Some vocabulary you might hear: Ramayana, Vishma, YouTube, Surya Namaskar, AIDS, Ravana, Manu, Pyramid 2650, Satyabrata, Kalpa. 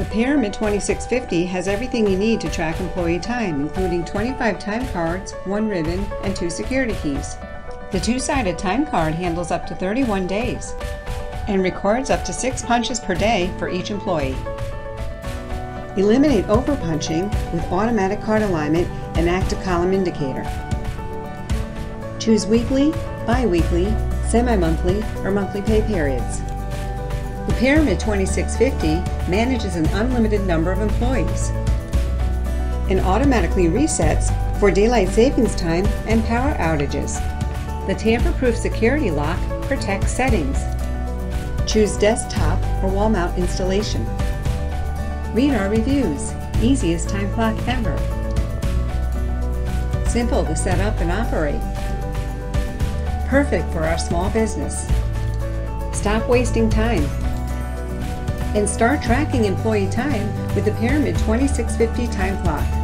The Pyramid 2650 has everything you need to track employee time, including 25 time cards, 1 ribbon, and 2 security keys. The two-sided time card handles up to 31 days and records up to 6 punches per day for each employee. Eliminate overpunching with automatic card alignment and active column indicator. Choose weekly, bi-weekly, semi-monthly, or monthly pay periods. The Pyramid 2650 manages an unlimited number of employees and automatically resets for daylight savings time and power outages. The tamper-proof security lock protects settings. Choose desktop or wall mount installation. Read our reviews, easiest time clock ever. Simple to set up and operate. Perfect for our small business. Stop wasting time and start tracking employee time with the Pyramid 2650 time clock.